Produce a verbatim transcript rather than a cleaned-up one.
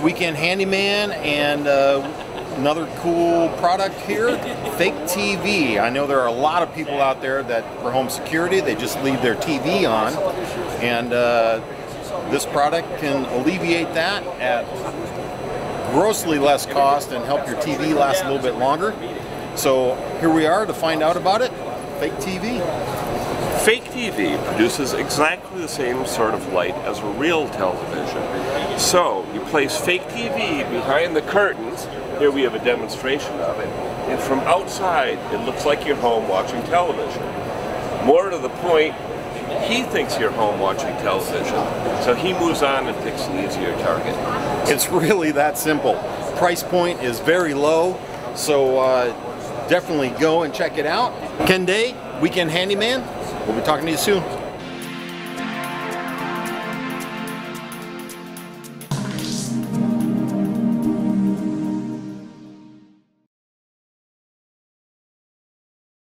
the Weekend Handyman, and uh, another cool product here, Fake T V. I know there are a lot of people out there that for home security, they just leave their T V on, and uh, this product can alleviate that at grossly less cost and help your T V last a little bit longer. So here we are to find out about it. Fake T V. Fake T V produces exactly the same sort of light as a real television. So you place Fake T V behind the curtains. Here we have a demonstration of it. And from outside, it looks like you're home watching television. More to the point, he thinks you're home watching television. So he moves on and picks an easier target. It's really that simple. Price point is very low. So uh, definitely go and check it out. Ken Day, Weekend Handyman. We'll be talking to you soon.